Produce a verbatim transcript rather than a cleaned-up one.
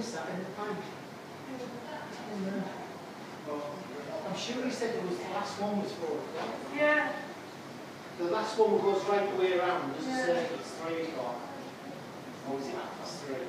Sat in the bank. And, uh, well, I'm sure he said it was the last one was four o'clock. Yeah. The last one goes right the way around, doesn't yeah. it? It's three o'clock. Or was it half past three?